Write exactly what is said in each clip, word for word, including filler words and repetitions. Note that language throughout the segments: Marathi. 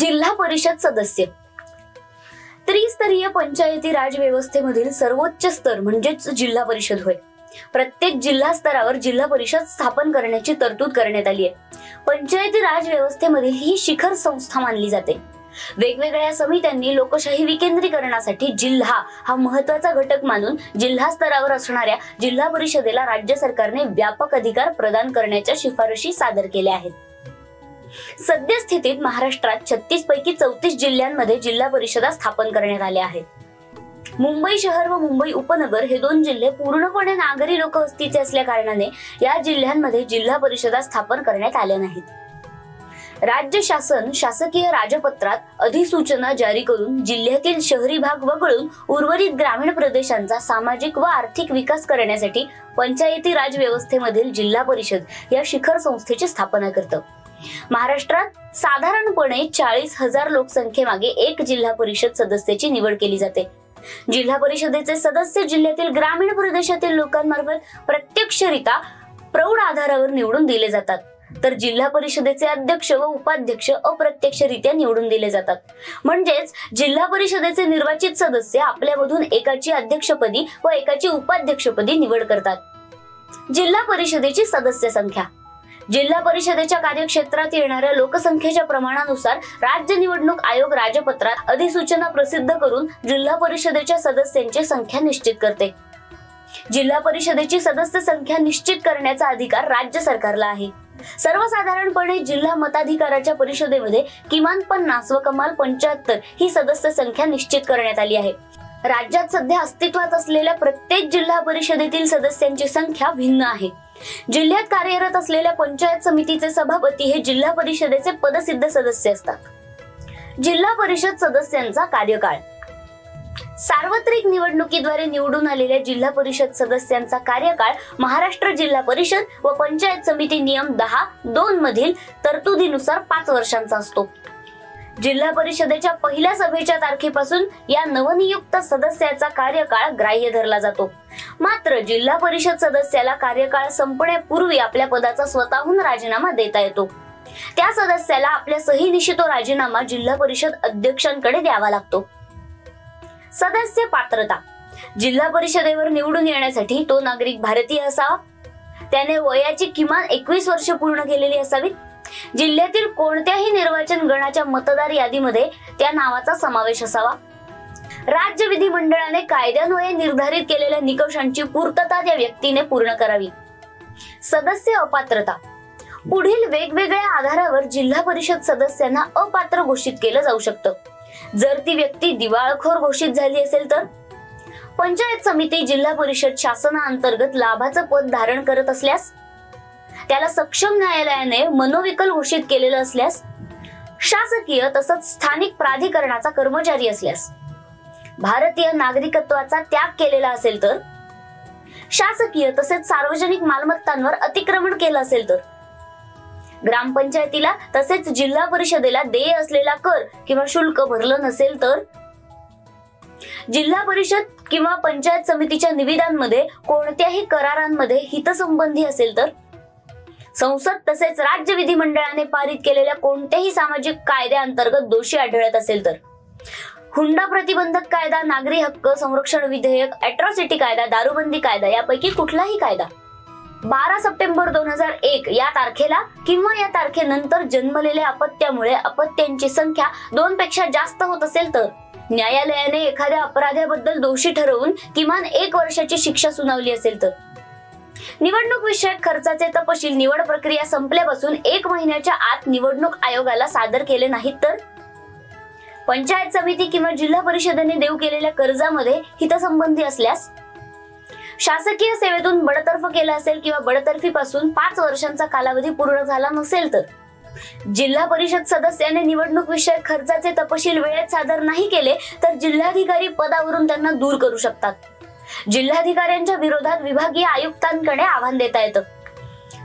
जिल्हा परिषद सदस्य। त्रिस्तरीय पंचायती राज व्यवस्थेमधील सर्वोच्च स्तर म्हणजेच जिल्हा परिषद होय। प्रत्येक जिल्हा स्तरावर जिल्हा परिषद स्थापन करण्याची तरतूद करण्यात आली आहे। पंचायती राज व्यवस्थेमधील ही शिखर संस्था मानली जाते। वेगवेगळ्या समित्यांनी लोकशाही विकेंद्रीकरणासाठी जिल्हा हा महत्त्वाचा घटक मानून जिल्हा स्तरावर असणाऱ्या जिल्हा परिषदेला राज्य सरकारने व्यापक अधिकार प्रदान करण्याच्या शिफारशी सादर केल्या आहेत। सद्यस्थितीत महाराष्ट्रात छत्तीस पैकी चौतीस जिल्ह्यांमध्ये जिल्हा परिषदा स्थापन करण्यात आल्या आहेत। मुंबई शहर व मुंबई उपनगर हे दोन जिल्हे पूर्णपणे नागरी लोकवस्तीचे असल्या कारणाने या जिल्ह्यांमध्ये जिल्हा परिषदा स्थापन करण्यात आल्या नाहीत। राज्य शासन शासकीय राजपत्रात अधिसूचना जारी करून जिल्ह्यातील शहरी भाग वगळून उर्वरित ग्रामीण प्रदेशांचा सामाजिक व आर्थिक विकास करण्यासाठी पंचायती राज व्यवस्थेमधील जिल्हा परिषद या शिखर संस्थेची स्थापना करते। महाराष्ट्रात साधारणपणे चाळीस हजार लोकसंख्येमागे एक जिल्हा परिषद सदस्याची निवड केली जाते। जिल्हा परिषदेचे सदस्य जिल्ह्यातील ग्रामीण प्रदेशातील लोकांमार्फत प्रत्यक्षरित्या प्रौढ आधारावर निवडून दिले जातात, तर जिल्हा परिषदेचे अध्यक्ष व उपाध्यक्ष अप्रत्यक्षरित्या निवडून दिले जातात। म्हणजेच जिल्हा परिषदेचे निर्वाचित सदस्य आपल्यामधून एकाची अध्यक्षपदी व एकाची उपाध्यक्षपदी निवड करतात। जिल्हा परिषदेची सदस्य संख्या जिल्हा परिषदेच्या कार्यक्षेत्रात येणाऱ्या लोकसंख्येच्या प्रमाणानुसार राज्य निवडणूक आयोग राजपत्रात अधिसूचना प्रसिद्ध करून जिल्हा परिषदेच्या सदस्यांची संख्या निश्चित करते। जिल्हा परिषदेची सदस्य संख्या निश्चित करण्याचा अधिकार राज्य सरकारला आहे। सर्वसाधारणपणे जिल्हा मताधिकाराच्या परिषदेमध्ये किमान पन्नास व कमाल पंच्याहत्तर ही सदस्य संख्या निश्चित करण्यात आली आहे। राज्यात सध्या अस्तित्वात असलेल्या प्रत्येक जिल्हा परिषदेतील सदस्यांची संख्या भिन्न आहे। जिल्ह्यात कार्यरत असलेल्या पंचायत समितीचे सभापती हे जिल्हा परिषदेचे पदसिद्ध सदस्य असतात। जिल्हा परिषद सदस्यांचा कार्यकाळ सार्वत्रिक निवडणुकीद्वारे निवडून आलेल्या जिल्हा परिषद सदस्यांचा कार्यकाळ महाराष्ट्र जिल्हा परिषद व पंचायत समिती नियम दहा दोन मधील तरतुदीनुसार पाच वर्षांचा असतो। जिल्हा परिषदेच्या पहिल्या सभेच्या तारखेपासून या नवनियुक्त सदस्याचा कार्यकाळ ग्राह्य धरला जातो। मात्र जिल्हा परिषद सदस्याला कार्यकाळ संपण्यापूर्वी आपल्या पदाचा स्वतःहून राजीनामा देता येतो। त्या सदस्याला आपल्या सहीनिशी तो राजीनामा जिल्हा परिषद अध्यक्षांकडे द्यावा लागतो। सदस्य पात्रता जिल्हा परिषदेवर निवडून येण्यासाठी तो नागरिक भारतीय असावा, त्याने वयाची किमान एकवीस वर्ष पूर्ण केलेली असावी, जिल्ह्यातील कोणत्याही निर्वाचन गणाच्या मतदार यादीमध्ये त्या नावाचा समावेश असावा, राज्य विधिमंडळाने कायद्यान्वये निर्धारित केलेल्या निकषांची पूर्तता त्या व्यक्तीने पूर्ण करावी। सदस्य अपात्रता पुढील वेगवेगळ्या आधारावर जिल्हा परिषद सदस्यांना अपात्र घोषित केलं जाऊ शकतं। जर ती व्यक्ती दिवाळखोर घोषित झाली असेल तर, पंचायत समिती जिल्हा परिषद शासनाअंतर्गत लाभाचं पद धारण करत असल्यास, त्याला सक्षम न्यायालयाने मनोविकल घोषित केलेलं असल्यास, शासकीय तसंच स्थानिक प्राधिकरणाचा कर्मचारी असल्यास, भारतीय नागरिकत्वाचा त्याग केलेला असेल तर, शासकीय तसेच सार्वजनिक मालमत्तांवर अतिक्रमण केलं असेल तर, ग्रामपंचायतीला तसेच जिल्हा परिषदेला देय असलेला कर किंवा शुल्क भरलं नसेल तर, जिल्हा परिषद किंवा पंचायत समितीच्या निविदांमध्ये कोणत्याही करारांमध्ये हितसंबंधी असेल तर, संसद तसेच राज्य विधिमंडळाने पारित केलेल्या कोणत्याही सामाजिक कायद्याअंतर्गत दोषी आढळत असेल तर, हुंडा प्रतिबंधक कायदा, नागरी हक्क संरक्षण विधेयक, अॅट्रॉसिटी कायदा, दारूबंदी कायदा यापैकी कुठलाही कायदा बारा सप्टेंबर दोन हजार एक या तारखेला किंवा या तारखेनंतर जन्मलेल्या अपत्यामुळे अपत्यांची संख्या दोन पेक्षा जास्त होत असेल तर, न्यायालयाने एखाद्या अपराधाबद्दल दोषी ठरवून किमान एक वर्षाची शिक्षा सुनावली असेल तर, निवडणूक विषयक खर्चाचे तपशील निवड प्रक्रिया संपल्यापासून एक महिन्याच्या आत निवडणूक आयोगाला सादर केले नाहीत तर, पंचायत समिती किंवा जिल्हा परिषदेने देऊ केलेल्या कर्जामध्ये हितसंबंधी असल्यास, शासकीय सेवेतून बडतर्फ केला असेल किंवा बडतर्फीपासून पाच वर्षांचा कालावधी पूर्ण झाला नसेल तर, जिल्हा परिषद सदस्याने निवडणूक विषयक खर्चाचे तपशील वेळेत सादर नाही केले तर जिल्हाधिकारी पदावरून त्यांना दूर करू शकतात। जिल्हाधिकाऱ्यांच्या विरोधात विभागीय आयुक्तांकडे आव्हान देता येतं।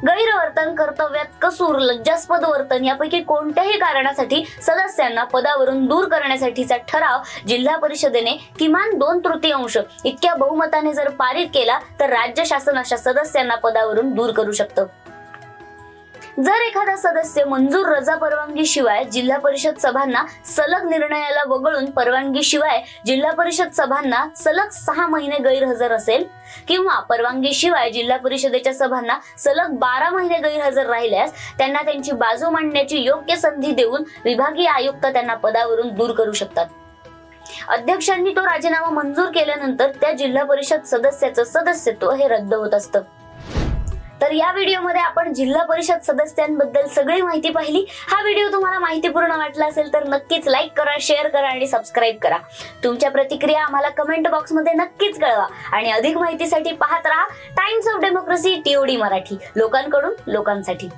गैरवर्तन, कर्तव्यात कसूर, लज्जास्पद वर्तन यापैकी कोणत्याही कारणासाठी सदस्यांना पदावरून दूर करण्यासाठीचा ठराव जिल्हा परिषदेने किमान दोन तृतीयांश इतक्या बहुमताने जर पारित केला तर राज्य शासन अशा सदस्यांना पदावरून दूर करू शकतं। जर एखादा सदस्य मंजूर रजा परवानगी शिवाय जिल्हा परिषद सभांना सलग निर्णयाला वगळून परवानगी शिवाय जिल्हा परिषद सभांना सलग सहा महिने गैरहजर असेल किंवा परवानगी शिवाय जिल्हा परिषदेच्या सभांना सलग बारा महिने गैरहजर राहिल्यास त्यांना त्यांची बाजू मांडण्याची योग्य संधी देऊन विभागीय आयुक्त त्यांना पदावरून दूर करू शकतात. अध्यक्षांनी तो राजीनामा मंजूर केल्यानंतर त्या जिल्हा परिषद सदस्याचं सदस्यत्व हे रद्द होत असतं. तर या व्हिडिओमध्ये आपण जिल्हा परिषद सदस्यांबद्दल सगळी माहिती पाहिली. हा व्हिडिओ तुम्हाला माहितीपूर्ण वाटला असेल तर नक्कीच लाईक करा, शेअर करा आणि सबस्क्राईब करा. तुमच्या प्रतिक्रिया आम्हाला कमेंट बॉक्समध्ये नक्कीच कळवा आणि अधिक माहितीसाठी पाहत राहा Times of Democracy TOD Marathi, लोकांकडून लोकांसाठी.